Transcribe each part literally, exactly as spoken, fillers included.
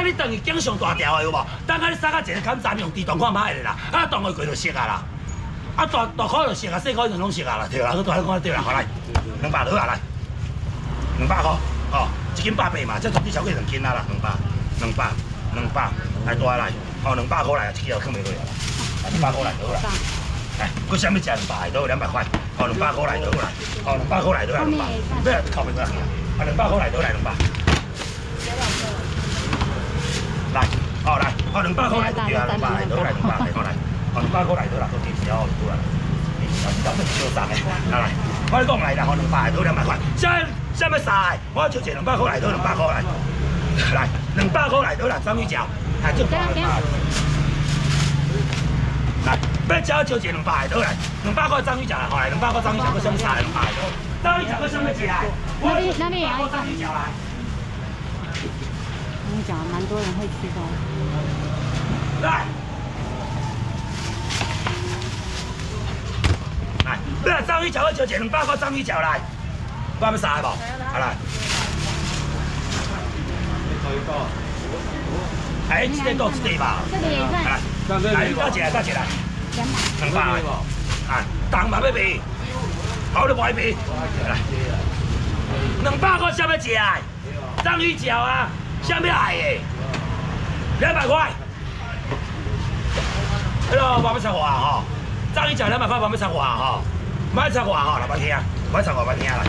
啊，你当伊经常大条的有无？等下你杀到一个砍三用地洞看歹的啦，啊，洞会过就熟啊啦，啊大大块就熟啊，细块就拢熟啊啦，对啦，去大块看对啦，好来，两百落下来，两百块，哦，一斤百八嘛，这绝对超过两斤啊啦，两百，两百，两百，来大来，哦，两百块来，一斤又放袂落啊啦，啊，两百块来就好啦，哎，佮啥物食两百都有两百块，哦，两百块来就好啦，哦，两百块来就啊两百，不要靠袂过啊，啊，两百块来就来两百。 来，哦来，哦两百块来，对啊，两百来，多来两百来，过来，哦两百块来，多啦，都提起哦，多啦，啊，搞得嚣张的，来来，我讲来啦，哦两百来，多两百块，啥啥物啥？我就借两百块来，多两百块来，来两百块来，多啦，章鱼脚，来就两百，来，别叫就借两百来，多来，两百块章鱼脚来，好来，两百块章鱼脚，佮啥物啥？两百，章鱼脚佮啥物啥？我两百块章鱼脚来。 我跟你讲，蛮多人会吃的。来，来，对啊，章鱼脚我就捡两百块章鱼脚来，我要杀的无？好来。哎，一对多，一对吧？这里也算。来，来，到几来？到几来？两百。两百。哎，重嘛要卖，好你卖卖。来，两百块啥物食？章鱼脚啊！ 啥物来诶？两百块，迄啰买要插话吼，章鱼脚两百块买要插话吼，买插话吼，来，别听，买插话别听啦，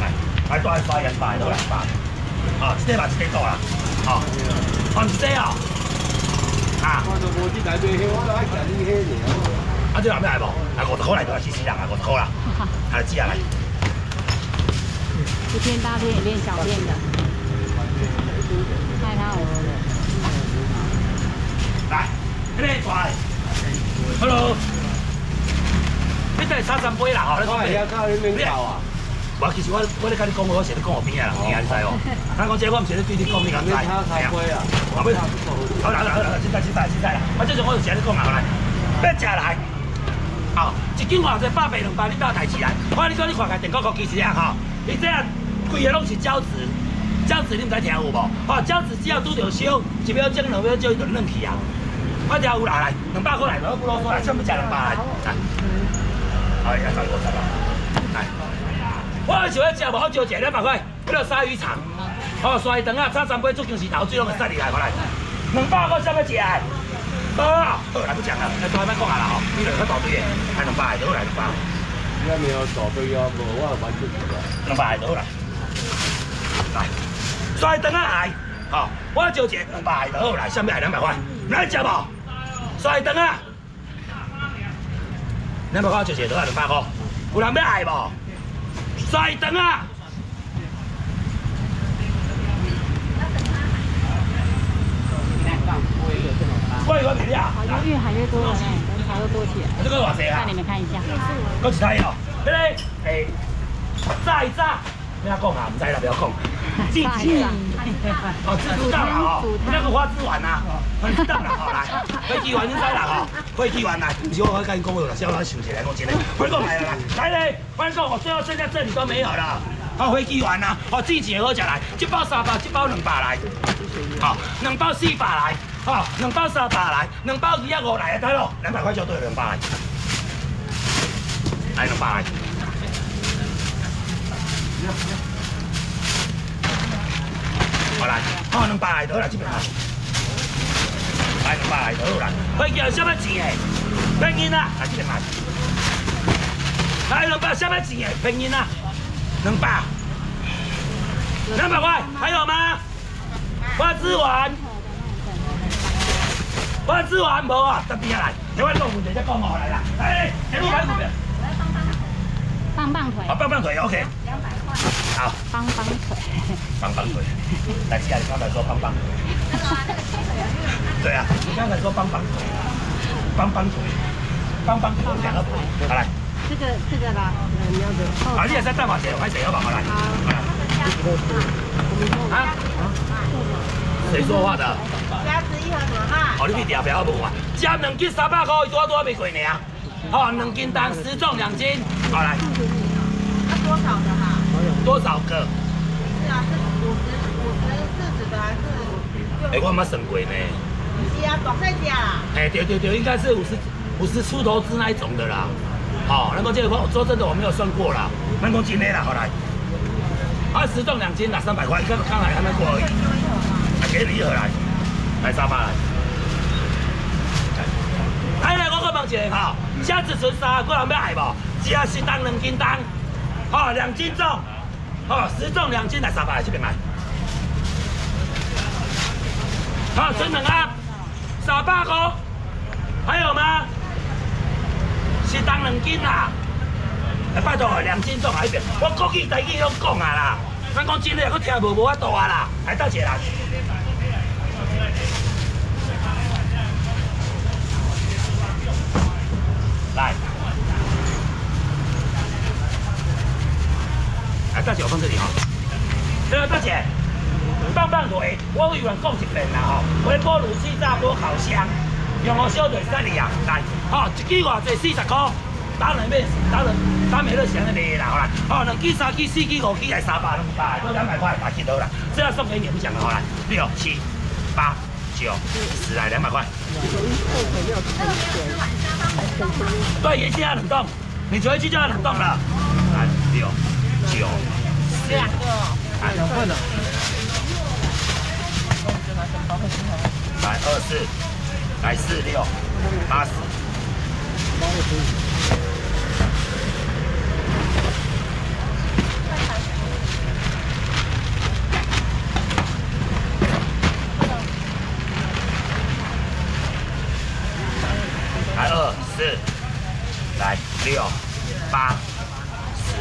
来，来多来刷两百，多两百，哦，一块嘛一块多啦，哦，哦一块哦，啊，我都无去台北去，我都爱食你迄个，啊，这人要来无？来五十块来多，四十人啊，五十块啦，来几啊来？一片大片，一片小片的。 太好了！来，这里快 ，Hello， 你这是三三杯啦吼，你讲咩？你啊？我其实我我咧跟你讲，我成日讲我边啊，你知哦？但讲这我唔成日对你讲，你敢知？系啊。后尾，好啦好啦好啦，现在现在现在啦，我这阵我就成日讲啊，来，别吃来，哦，一斤偌济百八两百，你到代志来。我你讲你看下电锅锅其实啊吼，你这啊，规个拢是胶质。 饺子你唔使听有无？哦，饺子只要拄着烧，一秒钟、两秒钟伊就软去啊！我听有啦，来两百块来，我不啰嗦啦，想要食两百来，来，哎呀，三五十啦，来，我想要食无，我就食两百块，迄个鲨鱼肠，哦，鲨鱼肠啊，炒三杯足姜丝头，水拢会塞入来，我来，两百块想要食，无，好啦，不讲啦，来，再莫讲啊啦吼，你来去倒对的，来两百就好来两百，你还没有倒对啊？无，我还蛮足够啦，两百就好啦，来。 再等下来，吼！我招一两百就好啦，啥物来两百块？来食无？再等下，两百块招一两百块，有人要来无？再等下，我有个比例啊，越喊越多了，人潮又多起来。这个多少啊？带你们看一下，够几台哦？这个诶，炸一炸。 不要讲啊，唔知啦，不要讲。自助，哦，自助到啦哦，那个花枝丸啊，花枝到啦哦来，花枝丸你知啦哦，花枝丸来，唔是我我跟你讲过啦，先我想起来讲真嘞，我讲来啦，来嘞，我讲我最后剩下这里都没有啦，哦，花枝丸啊，哦，自助好食来，一包三百，一包两百来，好，两包四百来，好，两包三百来，两包二一五来，得咯，两百块就对两百来，来两百来。 好来，好两百来，好啦，这边来，来两百来，好啦。我叫什么钱诶？便宜啦，来这边来。来两百什么钱诶？便宜啦，两百，两百块，还有吗？花枝丸，花枝丸无啊，这边来，另外一个问题再讲我来啦。哎，前面来股票。棒棒腿。啊，棒棒腿 ，OK。 好，棒棒腿，棒棒腿，来吃啊！你刚才说棒棒腿，对啊，你刚才说棒棒腿，棒棒腿，棒棒腿，两个腿，好来，这个这个啦，你要的，好，你也在蛋黄水，我水要吧，好来，啊，谁说话的？加十一盒多哈，好，你别掉，不要不管，加两斤三百块，多多没贵呢啊，好，两斤单十重两斤，好来，那多少的哈？ 多少个？是啊，是五十、五十、四十的还是？哎、欸，我冇算过呢。是啊，大细只啦。哎、欸，对对对，应该是五十五十出头只那一种的啦。好、哦，那么这个说真的我没有算过啦，蛮公斤的啦，好来。二十重两斤啦，三百块，刚刚来还没过而已。啊、给你一盒来，来沙发来。哎来，我搁问一下吼，虾子存沙，个人要爱无？只要是当两斤当，哦，两斤重，哦，十重两斤来沙发来这边来。 好，存两盒，三百块，还有吗？是当两斤啦，拜托，两斤重来一遍。我国语台语拢讲啊啦，咱讲真诶，我听无无法度啊啦，来倒一个啦。来，来大姐，我放这里哈、哦。对了，大姐。 棒棒腿，我委员讲一遍啦吼，微波炉气炸锅烤箱，用我小腿三里啊，来，吼、哦、一支偌济四十块，打两面打两打美乐祥的卖啦，好啦，吼两支、三支、四支、五支来三百，百多两百块，百几多啦，这样送给你们讲的好啦，六七八九十来两百块。对，也是要冷冻，你回去就要冷冻了。来六九十，哎，快了。 来二四，来四六，八十。来二四，来六，八十。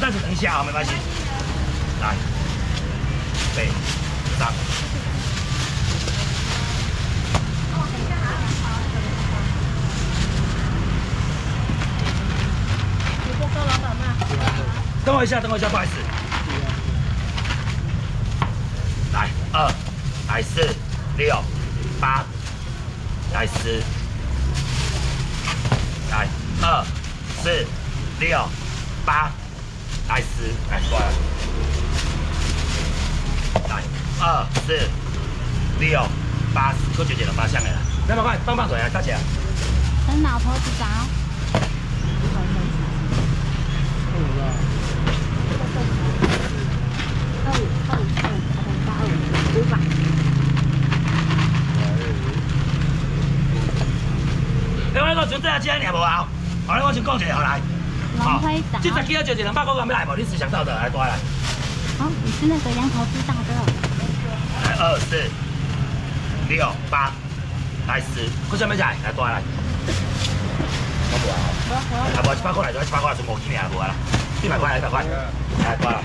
但是等一下啊，没关系。来，对，上。 等我一下，等我一下，不好意思。来二，来四，六，八，来十，来二，四，六，八，来十，来过来。来二四六八，够九点了，八下面了。那么快，棒棒腿啊，大姐。等老婆子找。 另外一个存在啊，只安尔无啊，后来我先讲一下后来，好，这十几啊就是两百块，敢要来无？你是想到的，来过来。哦，你是那个羊头知道的。来二四六八，来十，我想要来，来过来。我无啊，啊无一百块来，一百块存五几年啊无啊啦，一百块来，一百块，来过来。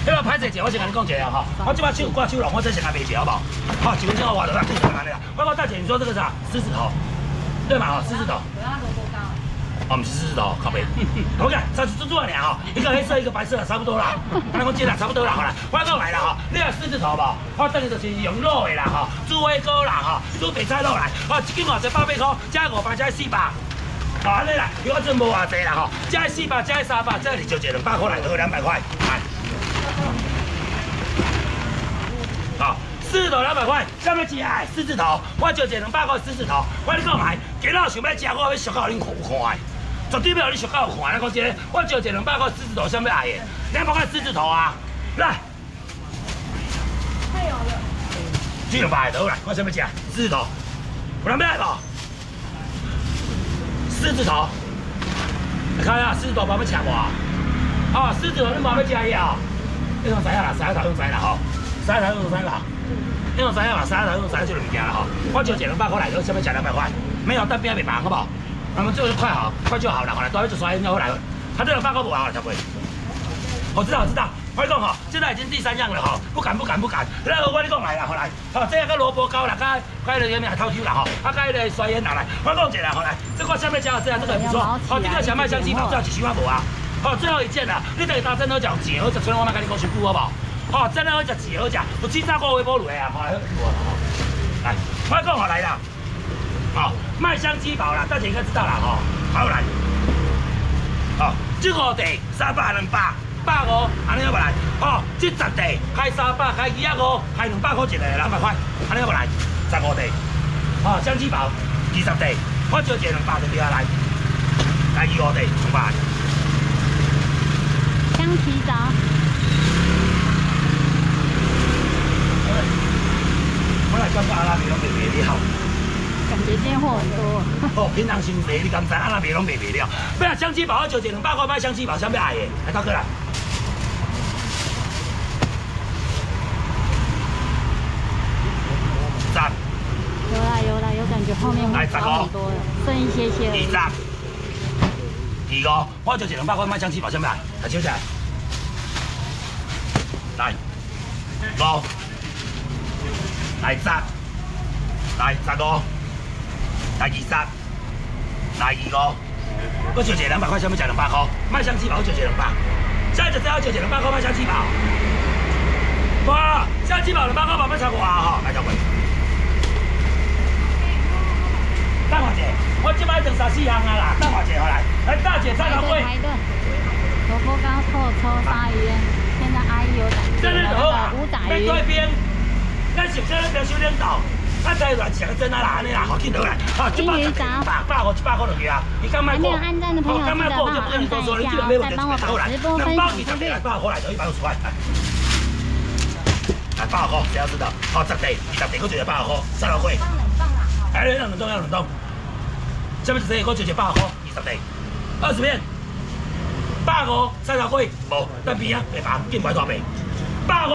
迄个歹势者，我先甲你讲一下哈，我即摆手挂手笼，我再先甲卖者好不好？ 好，几分钟后我来了，就是哪里了？报告大姐，你说这个是啥？狮子头，对嘛？哈，狮子头。我要萝卜糕。哦，不是狮子头，靠背。我看，差不多俩哈，一个黑色，一个白色，差不多啦。那我接了，差不多啦，好啦，我过来了哈。你啊，狮子头吧，我等于就是用肉的啦哈，猪尾膏啦哈，猪白菜肉来。哦，一斤偌济八百块，加五百，加四百。好，安尼啦，如果真无偌济啦哈，加四百，加三百，这里就一两百块来，二两百块，来。好。 狮子头两百块，想要吃哎，狮子头，我就一两百块狮子头，我你购买，今仔想要吃，我要俗到恁看看，绝对要让你俗到看。我讲真，我就一两百块狮子头，想要哎耶，两百块狮子头啊，来，太有了，这两百头来，我想要吃狮子头，有人要来不？狮子头，你看下狮子头有要吃无？啊，狮子头你冇要吃伊啊？你用知影啦，知影头用知啦吼，知影头用知啦。 你用知影嘛？三头用三就两件啦吼，我就一两百块来，我想要吃两百块，没有蛋饼袂办好不好？那么最后快好，快就好了，好了，到尾就刷烟就好了。他这两百块不好了，才会。我知道，我知道，我讲吼，现在已经第三样了吼，不敢不敢不敢。那我你讲来啦，好来，好这个萝卜糕啦，加加了盐面偷酒啦吼，啊加了刷烟拿来，我讲一下好来，这个下面加这样这个不错，好这个小麦香鸡堡最好一千万无啊，好最后一件啦，你等于打针都讲几好，就存我那跟你讲全部好不好？ 哦，真的好食，真好食，有七炸锅微波炉的啊，好来，来，我讲好来啦，哦，麦香鸡堡啦，大家应该知道啦，哦，好来，哦，这五地三百两百，八百五，安尼要不来？吼，这十地开三百，开二百五，开两百块一个，两百块，安尼要不来？十五地，吼，香鸡堡二十地，我招一两百就对啊来，来二五地两百。香鸡堡。我来感觉阿拉袂拢袂袂了，感觉今天货很多。哦，平常心卖你敢知？阿拉袂拢袂袂了。不然香鸡堡我招一两百块买香鸡堡，想要爱的，来大哥来。 有啦有啦，有感觉后面会少很多了，剩一些些。二十，二五，我就一两百块买香鸡堡，先买，来收起来。来，五，来十，来十五，来二十，来二五，我就一两百块，想要吃两百块，买香鸡堡我就一两百，现在就只要就一两百块买香鸡堡。哇，香鸡堡两百块，慢慢炒股啊哈，来炒股。 大华姐，我即摆剩三四项啊啦，大华姐好来，来大姐菜头粿，萝卜糕、臭臭鲅鱼，现在阿姨有打，真的好啊，五仔鱼，对边，咱食这边小领导，咱再来吃个真啊啦，安尼啦，好起落来，好，一百八百五，一百五就对啊，你刚买过，好，刚买过就不跟你多说了，你这边我帮我打过来，能包你这边来包过来，就一百五十块，来包好，这样子的，好，十袋，二十袋，我就来包好，三十块。 哎，两两栋，两两栋，下面一个，我就一百块，二十片，二十片，百五，三十块，无，咱边啊，袂办，见怪大病，百五。